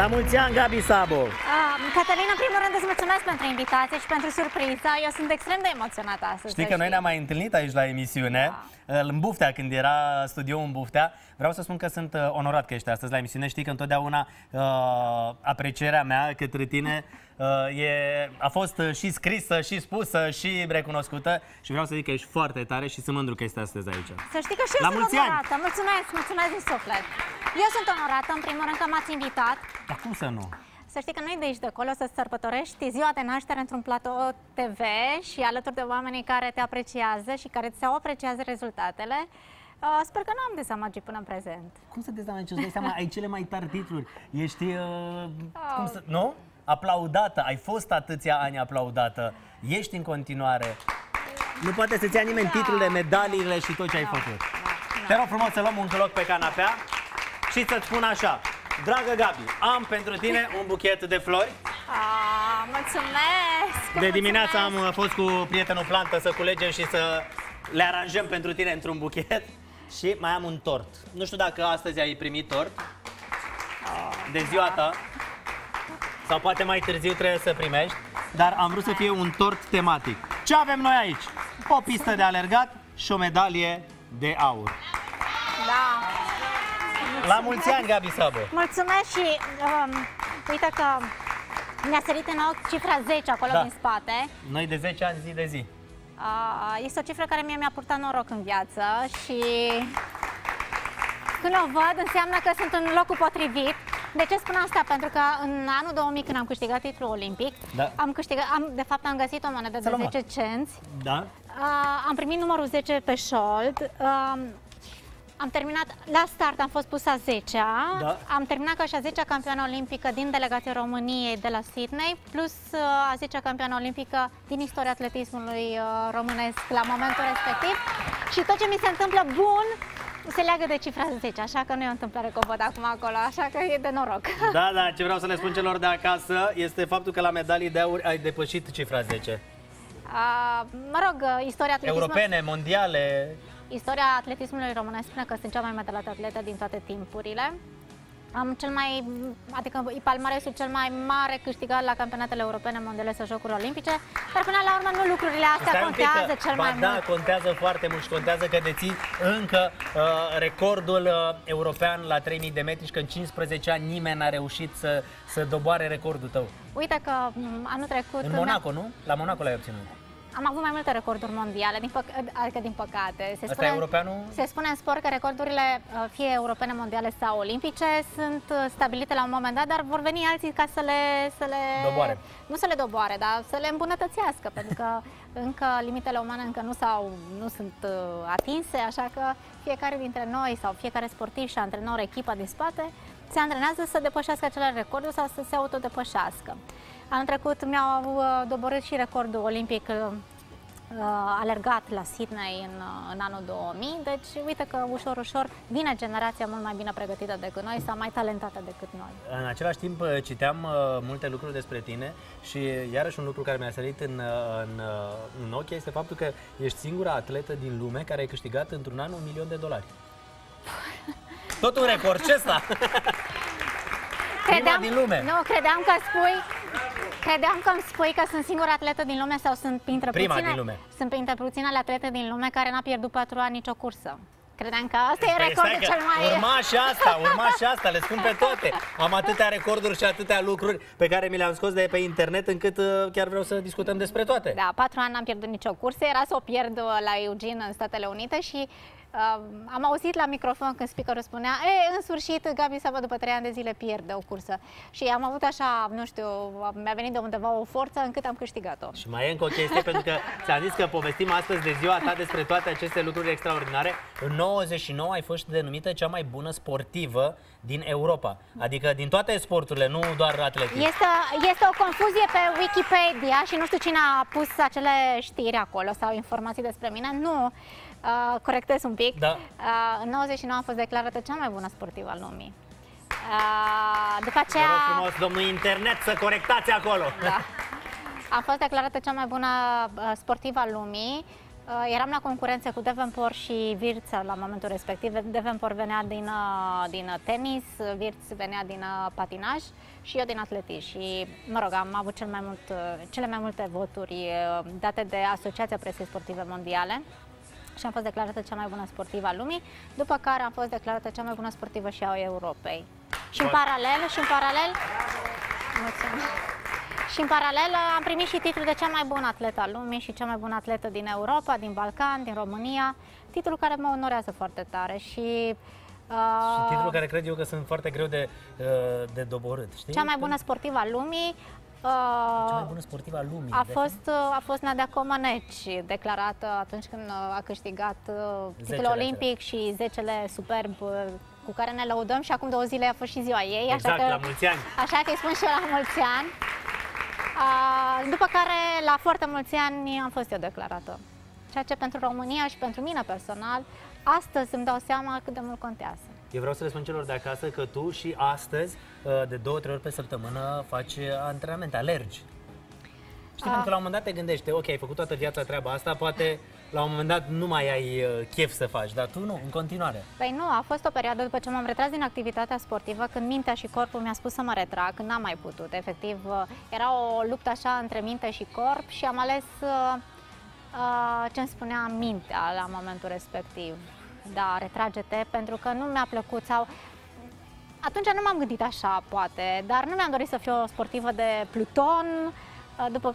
La mulți ani, Gabi Szabo! Cătălin, în primul rând îți mulțumesc pentru invitație și pentru surpriza. Eu sunt extrem de emoționată astăzi. Știi că noi ne-am mai întâlnit aici la emisiune, în Buftea, când era studioul în Buftea. Vreau să spun că sunt onorat că ești astăzi la emisiune. Știi că întotdeauna aprecierea mea către tine a fost și scrisă, și spusă, și recunoscută. Și vreau să zic că ești foarte tare și sunt mândru că ești astăzi aici. Să știi că și eu sunt onorată. Mulțumesc, mulțumesc din suflet. Eu sunt onorată, în primul rând, că m-ați invitat. Dar cum să nu? Să știi că noi de aici de acolo să sărbătorești ziua de naștere într-un platou TV și alături de oamenii care te apreciază și care ți-au apreciază rezultatele. Sper că nu am dezamăgit până în prezent. Cum să dezamăgești? Îți dai seama, ai cele mai tari titluri. Ești... cum să... Nu? Aplaudată, ai fost atâția ani aplaudată, ești în continuare. Nu poate să-ți ia nimeni titlurile, medaliile și tot ce ai făcut. Te rog frumos să luăm un loc pe canapea și să-ți spun așa. Dragă Gabi, am pentru tine un buchet de flori. Mulțumesc! De dimineața am fost cu prietenul plantă să culegem și să le aranjăm pentru tine într-un buchet. Și mai am un tort. Nu știu dacă astăzi ai primit tort de ziua ta. Sau poate mai târziu trebuie să primești. Dar am vrut să fie un tort tematic. Ce avem noi aici? O pistă de alergat și o medalie de aur. Da! La mulți ani, Gabi Szabo! Mulțumesc și uite că mi-a sărit în ochi cifra 10 acolo din spate. Noi de 10 ani zi de zi. Este o cifră care mi-a purtat noroc în viață și când o văd înseamnă că sunt în locul potrivit. De ce spun asta? Pentru că în anul 2000, când am câștigat titlul olimpic, de fapt am găsit o monedă de 10 cenți. Da. Am primit numărul 10 pe șold. Am terminat, la start am fost pusă a 10-a, am terminat ca și a 10-a campioană olimpică din delegația României de la Sydney, plus a 10-a campioană olimpică din istoria atletismului românesc la momentul respectiv. Și tot ce mi se întâmplă bun se leagă de cifra 10, așa că nu e o întâmplare că o văd acum acolo, așa că e de noroc. Da, da, ce vreau să le spun celor de acasă este faptul că la medalii de aur ai depășit cifra 10. Mă rog, istoria atletismului... Europene, mondiale... Istoria atletismului românesc spune că sunt cea mai medalată atletă din toate timpurile. Am cel mai, adică palmaresul cel mai mare câștigat la campionatele europene, mondiale sau Jocuri Olimpice, dar până la urmă nu lucrurile astea contează cel mai mult. Da, contează foarte mult și contează că deții încă recordul european la 3000 de metri și că în 15 ani nimeni n-a reușit să doboare recordul tău. Uite că anul trecut... În Monaco, nu? La Monaco l-ai obținut. Am avut mai multe recorduri mondiale, adică din păcate. Se spune în sport că recordurile, fie europene, mondiale sau olimpice, sunt stabilite la un moment dat, dar vor veni alții ca să le doboare. Nu să le doboare, dar să le îmbunătățească, pentru că încă limitele umane încă nu sunt atinse, așa că fiecare dintre noi sau fiecare sportiv și antrenor, echipa din spate, se antrenează să depășească acele recorduri sau să se autodepășească. Anul trecut mi-au doborât și recordul olimpic alergat la Sydney în anul 2000, deci uite că ușor, ușor vine generația mult mai bine pregătită decât noi sau mai talentată decât noi. În același timp citeam multe lucruri despre tine și iarăși un lucru care mi-a sărit în ochi este faptul că ești singura atletă din lume care ai câștigat într-un an $1.000.000. Tot un record, ce ăsta? Credeam că spui... Credeam că îmi spui că sunt singura atletă din lume sau sunt printre puținele atlete din lume care n-a pierdut 4 ani nicio cursă. Credeam că asta e recordul cel mai... Urma și asta, le spun pe toate. Am atâtea recorduri și atâtea lucruri pe care mi le-am scos de pe internet încât chiar vreau să discutăm despre toate. Da, 4 ani n-am pierdut nicio cursă, era să o pierd la Eugene în Statele Unite și... am auzit la microfon când speakerul spunea: "E, în sfârșit, Gabi Szabo după 3 ani de zile pierde o cursă." Și am avut așa, nu știu, mi-a venit de undeva o forță încât am câștigat-o. Și mai e încă o chestie, pentru că ți-am zis că povestim astăzi de ziua ta despre toate aceste lucruri extraordinare. În 99 ai fost denumită cea mai bună sportivă din Europa. Adică din toate sporturile, nu doar atletism. Este o confuzie pe Wikipedia și nu știu cine a pus acele știri acolo sau informații despre mine. Nu. Corectez un pic. În 99 am fost declarată cea mai bună sportivă al lumii. După aceea... Vă rog frumos, domnul internet, să corectați acolo! Am fost declarată cea mai bună sportivă al lumii. Eram la concurențe cu Davenport și Virț la momentul respectiv. Davenport venea din tenis, Virț venea din patinaj și eu din atletism. Și, mă rog, am avut cele mai multe voturi date de Asociația Presei Sportive Mondiale și am fost declarată cea mai bună sportivă a lumii, după care am fost declarată cea mai bună sportivă și a Europei. Și în paralel... Mulțumesc! Și în paralel am primit și titlul de cea mai bună atletă a lumii și cea mai bună atletă din Europa, din Balcan, din România, titlul care mă onorează foarte tare și titlul care cred eu că sunt foarte greu de doborât, știi? Cea mai bună sportivă a lumii. Cea mai bună sportivă a lumii a fost Nadia Comăneci, declarată atunci când a câștigat titlul olimpic și 10-le superb, cu care ne lăudăm, și acum 2 zile a fost și ziua ei. Exact, la mulți ani! Așa că îi spun și eu la mulți ani. După care, la foarte mulți ani, am fost eu declarată. Ceea ce pentru România și pentru mine personal, astăzi îmi dau seama cât de mult contează. Eu vreau să le spun celor de acasă că tu și astăzi, de 2-3 ori pe săptămână, faci antrenament, alergi. Știi, pentru că la un moment dat te gândești, ok, ai făcut toată viața treaba asta, poate la un moment dat nu mai ai chef să faci, dar tu nu, în continuare. Păi nu, a fost o perioadă după ce m-am retras din activitatea sportivă, când mintea și corpul mi-a spus să mă retrag, când n-am mai putut, efectiv. Era o luptă așa între minte și corp și am ales ce-mi spunea mintea la momentul respectiv. Da, retrage-te, pentru că nu mi-a plăcut sau... Atunci nu m-am gândit așa, poate, dar nu mi-am dorit să fiu o sportivă de pluton. După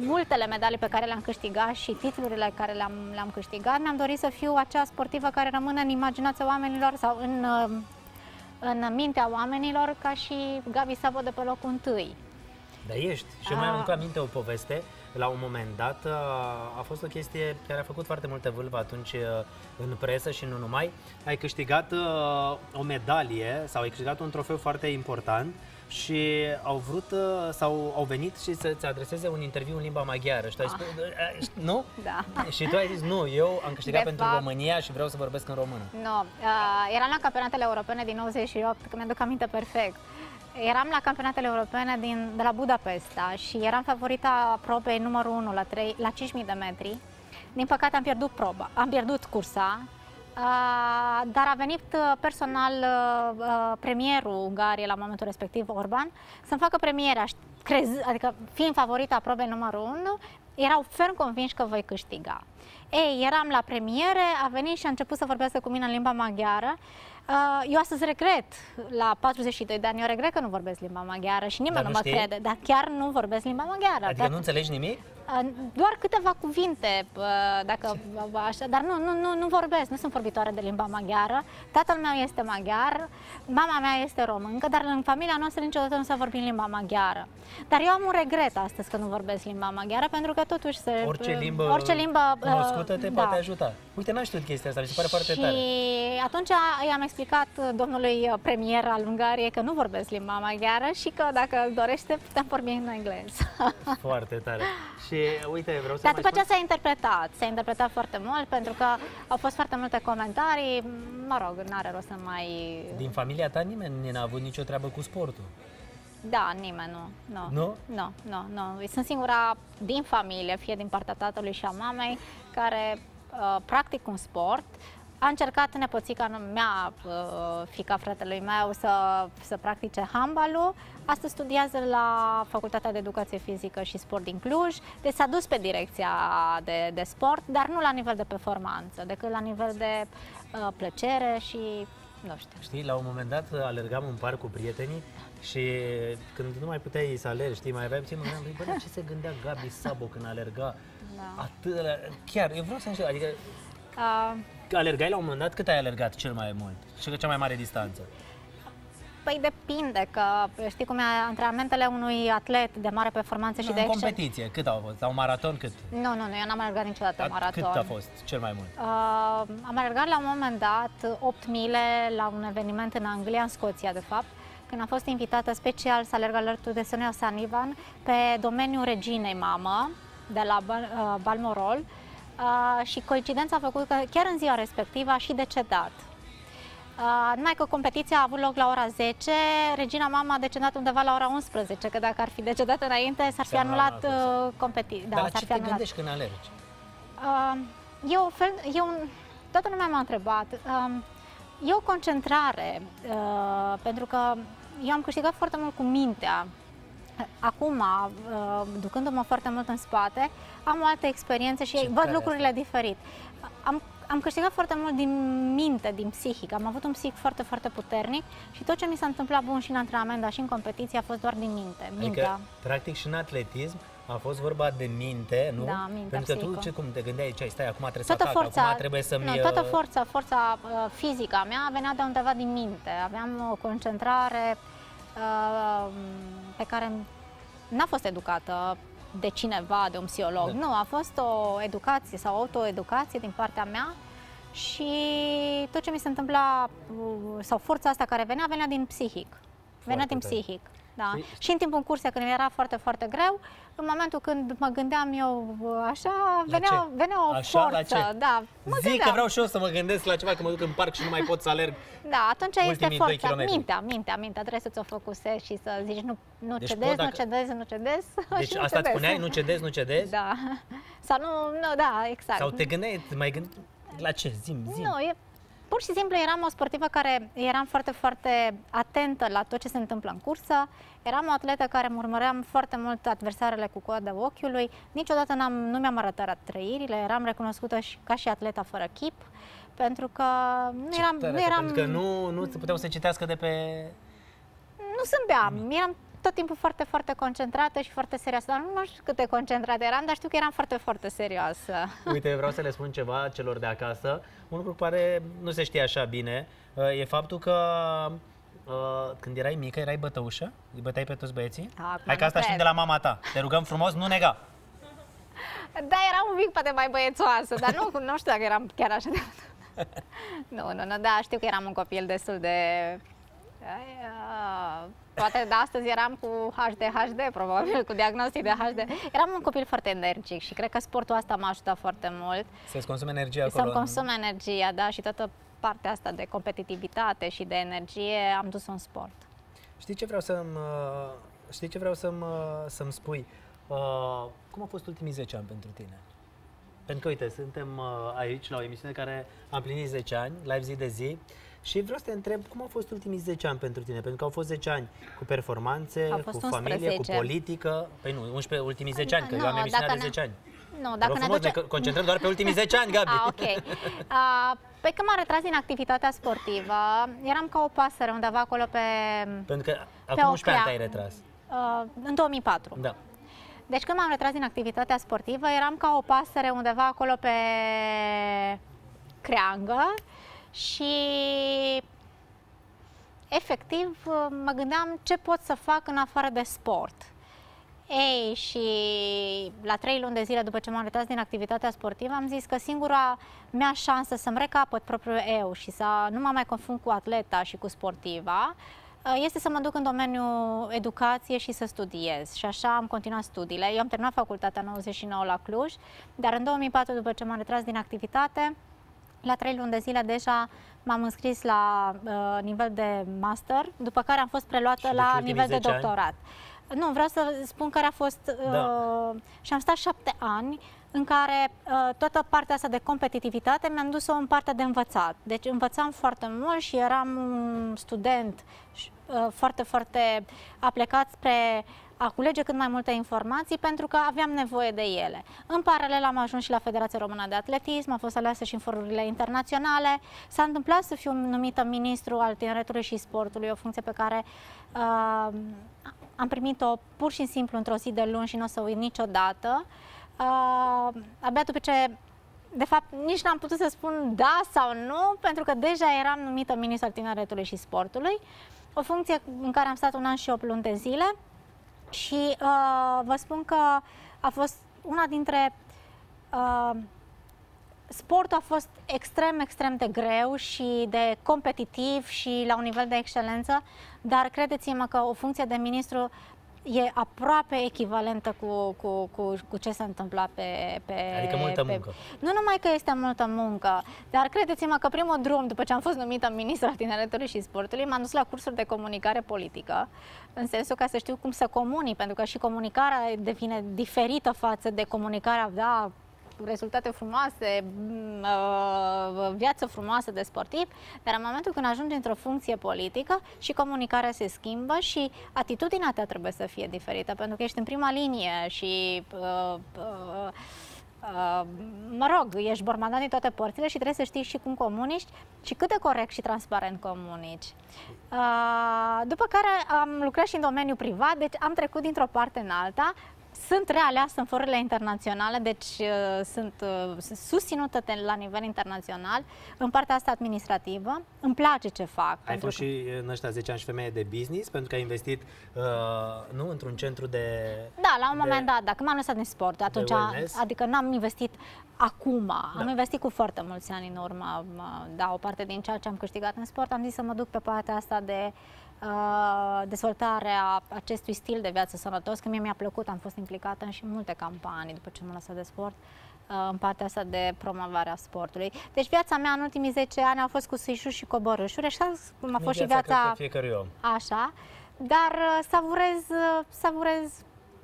multele medalii pe care le-am câștigat și titlurile care le-am câștigat, mi-am dorit să fiu acea sportivă care rămâne în imaginația oamenilor sau în mintea oamenilor, ca și Gabi Szabo de pe locul 1. Da, ești. Și mai am aminte o poveste. La un moment dat a fost o chestie care a făcut foarte multă vâlvă atunci în presă și nu numai. Ai câștigat o medalie sau ai câștigat un trofeu foarte important și au venit și să-ți adreseze un interviu în limba maghiară. Și tu ai spus, nu? Da. Și tu ai zis, nu, eu am câștigat pentru România și vreau să vorbesc în română. Nu, eram la campionatele europene din 98, că mi-aduc aminte perfect. Eram la campionatele europene de la Budapesta și eram favorita probei numărul 1 la 5.000 de metri. Din păcate am pierdut proba, am pierdut cursa, dar a venit personal premierul Ungariei la momentul respectiv, Orban, să-mi facă premiera, adică fiind favorita probei numărul 1, erau ferm convinși că voi câștiga. Ei, eram la premiere, a venit și a început să vorbească cu mine în limba maghiară. Eu astăzi regret, la 42 de ani, eu regret că nu vorbesc limba maghiară și nimeni nu mă crede, dar chiar nu vorbesc limba maghiară. Adică nu înțelegi nimic? Doar câteva cuvinte, dar nu vorbesc, nu sunt vorbitoare de limba maghiară. Tatăl meu este maghiar, mama mea este româncă, dar în familia noastră niciodată nu s-a vorbit limba maghiară. Dar eu am un regret astăzi că nu vorbesc limba maghiară, pentru că totuși orice limbă cunoscută te poate ajuta. Uite, n-am știut chestia asta, mi se pare foarte tare. Și atunci i-am explicat domnului premier al Ungariei că nu vorbesc limba maghiară și că dacă dorește putem vorbi în engleză. Foarte tare. Și uite, vreau să... Dar după ce s-a interpretat foarte mult, pentru că au fost foarte multe comentarii, mă rog, n-are rost să mai... Din familia ta nimeni n-a avut nicio treabă cu sportul? Da, nimeni nu. Nu. Sunt singura din familie, fie din partea tatălui și a mamei, care practic un sport. A încercat nepoțica mea, fiica fratelui meu, să practice handbalul. Astăzi studiază la Facultatea de Educație Fizică și Sport din Cluj. Deci s-a dus pe direcția de sport, dar nu la nivel de performanță, decât la nivel de plăcere și... Nu știu. Știi, la un moment dat alergam în parc cu prietenii și când nu mai puteai să alergi, știi, mai aveam timp, mă gândeam, bă, ce se gândea Gabi Szabo când alerga? Da. Chiar, eu vreau să știu, adică... Alergai la un moment dat? Cât ai alergat cel mai mult? Și cea mai mare distanță? Păi depinde, că știi cum e, antrenamentele unui atlet de mare performanță și de excel. În competiție, cât au fost? La un maraton cât? Nu, eu n-am alergat niciodată maraton. Cât a fost cel mai mult? Am alergat la un moment dat 8.000 la un eveniment în Anglia, în Scoția de fapt, când am fost invitată special să alerg alături de Sonia Sanivan pe domeniul Reginei Mamă, de la Balmorol, și coincidența a făcut că chiar în ziua respectivă a și decedat. Numai că competiția a avut loc la ora 10, Regina Mama a decedat undeva la ora 11, că dacă ar fi decedat înainte, s-ar fi anulat competiția. Dar la ce te gândești când alergi? Toată lumea m-a întrebat. E o concentrare, pentru că eu am câștigat foarte mult cu mintea. Acum, ducându-mă foarte mult în spate, am alte experiențe și văd lucrurile diferit. Am câștigat foarte mult din minte, din psihic. Am avut un psihic foarte, foarte puternic și tot ce mi s-a întâmplat bun și în antrenament, dar și în competiție, a fost doar din minte. Adică, practic, și în atletism a fost vorba de minte, nu? Da, minte, pentru că tu, cum te gândeai, ce ai, stai, acum trebuie să atac, acum trebuie să-mi... Nu, toată forța fizică a mea venea de undeva din minte. Aveam o concentrare pe care n-a fost educată de cineva, de un psiholog. Da. Nu, a fost o educație sau autoeducație din partea mea și tot ce mi se întâmpla, sau forța asta care venea din psihic. Venea din psihic. Da. Și în timpul cursei, când era foarte, foarte greu, în momentul când mă gândeam eu așa, venea o forță. Da, zic că vreau și eu să mă gândesc la ceva, că mă duc în parc și nu mai pot să alerg. Da, atunci este forța. Mintea, trebuie să-ți o focusezi și să zici nu cedezi, nu cedezi, nu cedezi. Deci asta îți spuneai, nu cedezi, nu cedezi? Da. Sau nu, da, exact. Sau te gândeai, mai gândeai la ce? Zi-mi. Nu, pur și simplu eram o sportivă care eram foarte, foarte atentă la tot ce se întâmplă în cursă. Eram o atletă care îmi urmăream foarte mult adversarele cu coada ochiului. Niciodată nu mi-am arătat trăirile, eram recunoscută și ca și atleta fără chip, pentru că pentru că nu puteau să citească de pe... Nu zâmbeam, eram tot timpul foarte, foarte concentrată și foarte serioasă, dar nu știu cât de concentrată eram, dar știu că eram foarte, foarte serioasă. Uite, vreau să le spun ceva celor de acasă. Un lucru care nu se știe așa bine e faptul că când erai mică, erai bătăușă? Îi băteai pe toți băieții? Hai că asta știm de la mama ta. Te rugăm frumos, nu nega! Da, eram un pic poate mai băiețoasă, dar nu știu dacă eram chiar așa de... Nu, da, știu că eram un copil destul de... Poate de astăzi eram cu HD, probabil, cu diagnostic de HD. Eram un copil foarte energic și cred că sportul asta m-a ajutat foarte mult. Să-ți consume energia acolo. Să-mi consume energia, da, și toată partea asta de competitivitate și de energie am dus-o în sport. Știi ce vreau să-mi spui? Cum au fost ultimii 10 ani pentru tine? Pentru că, uite, suntem aici la o emisiune care a împlinit 10 ani, live zi de zi. Și vreau să te întreb, cum au fost ultimii 10 ani pentru tine? Pentru că au fost 10 ani cu performanțe, cu familie, cu politică. Păi nu, 11 ultimii 10 ani, că eu am emisiunea de 10 ani. Nu, dacă ne duce... ne concentrăm doar pe ultimii 10 ani, Gabi. Ok. Păi când m-am retras din activitatea sportivă, eram ca o pasăre undeva acolo pe... Pentru că acum 11 ani te-ai retras. În 2004. Da. Deci când m-am retras din activitatea sportivă, eram ca o pasăre undeva acolo pe creangă. Și efectiv mă gândeam ce pot să fac în afară de sport. Ei, și la 3 luni de zile după ce m-am retras din activitatea sportivă, am zis că singura mea șansă să-mi recapăt propriul eu și să nu mă mai confund cu atleta și cu sportiva este să mă duc în domeniul educație și să studiez. Și așa am continuat studiile. Eu am terminat facultatea în 99 la Cluj, dar în 2004, după ce m-am retras din activitate, la 3 luni de zile deja m-am înscris la nivel de master, după care am fost preluată la nivel de doctorat. Ani? Nu, vreau să spun care a fost... Și am stat 7 ani în care toată partea asta de competitivitate mi-am dus-o în partea de învățat. Deci învățam foarte mult și eram un student foarte, foarte aplecat spre a culege cât mai multe informații, pentru că aveam nevoie de ele. În paralel am ajuns și la Federația Română de Atletism, am fost aleasă și în forurile internaționale. S-a întâmplat să fiu numită ministru al tineretului și sportului, o funcție pe care am primit-o pur și simplu într-o zi de luni și nu o să uit niciodată. Abia după ce, de fapt, nici n-am putut să spun da sau nu, pentru că deja eram numită ministru al tineretului și sportului, o funcție în care am stat 1 an și 8 luni de zile. Și vă spun că a fost una dintre... sportul a fost extrem, extrem de greu și de competitiv și la un nivel de excelență, dar credeți-mă că o funcție de ministru e aproape echivalentă cu ce se întâmpla pe... Adică multă muncă. Nu numai că este multă muncă, dar credeți-mă că primul drum, după ce am fost numită ministru al tineretului și sportului, m-am dus la cursuri de comunicare politică, în sensul ca să știu cum să comunic, pentru că și comunicarea devine diferită față de comunicarea, da, rezultate frumoase, viață frumoasă de sportiv, dar în momentul când ajungi într-o funcție politică și comunicarea se schimbă și atitudinea ta trebuie să fie diferită, pentru că ești în prima linie și mă rog, ești bormandat din toate părțile și trebuie să știi și cum comunici și cât de corect și transparent comunici. După care am lucrat și în domeniul privat, deci am trecut dintr-o parte în alta. Sunt realeasă în forurile internaționale, deci sunt susținută la nivel internațional în partea asta administrativă. Îmi place ce fac. Ai fost și în ăștia 10 ani și femeie de business, pentru că ai investit nu într-un centru de... Da, la un moment dat, dacă m-am lăsat din sport, atunci, adică n-am investit acum, am investit cu foarte mulți ani în urmă, da, o parte din ceea ce am câștigat în sport, am zis să mă duc pe partea asta de... dezvoltarea acestui stil de viață sănătos, că mie mi-a plăcut, am fost implicată în și multe campanii după ce m-am lăsat de sport, în partea asta de promovarea sportului. Deci viața mea în ultimii 10 ani a fost cu suișuri și coborâșuri, așa cum a fost și viața fiecărui om. Așa, dar savurez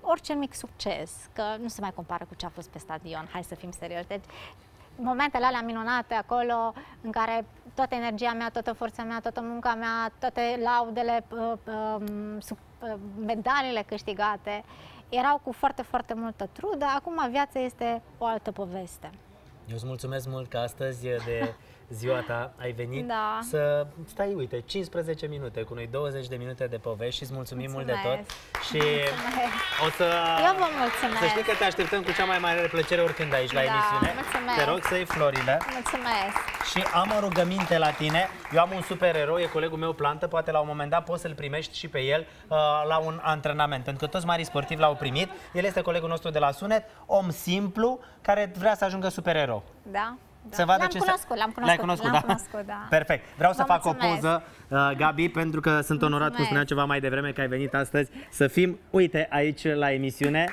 orice mic succes, că nu se mai compară cu ce a fost pe stadion, hai să fim serioși. Deci, momentele alea minunate acolo în care toată energia mea, toată forța mea, toată munca mea, toate laudele, medalile câștigate erau cu foarte, foarte multă trudă. Acum viața este o altă poveste. Eu îți mulțumesc mult că astăzi de ziua ta ai venit să stai, uite, 15 minute cu noi, 20 de minute de povești și îți mulțumim mult de tot. Și o să... Eu vă mulțumesc. Să știi că te așteptăm cu cea mai mare plăcere oricând aici la emisiune. Mulțumesc. Te rog să iei florile. Mulțumesc. Și am o rugăminte la tine. Eu am un super erou, e colegul meu Plantă, poate la un moment dat poți să-l primești și pe el la un antrenament, pentru că toți marii sportivi l-au primit. El este colegul nostru de la Sunet, om simplu, care vrea să ajungă super erou. Da. Da. L-am cunoscut, l-am cunoscut, da. Perfect. Vreau să fac o poză, Gabi, pentru că sunt onorat, cum spuneam ceva mai devreme, că ai venit astăzi să fim, uite, aici la emisiune.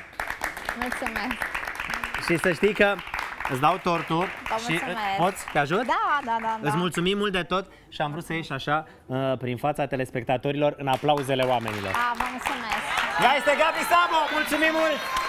Mulțumesc. Și să știi că îți dau tortul și poți? Te ajut? Da. Îți mulțumim mult de tot și am vrut să ieși așa prin fața telespectatorilor în aplauzele oamenilor. Vă mulțumesc. Ea este Gabi Szabo, mulțumim mult!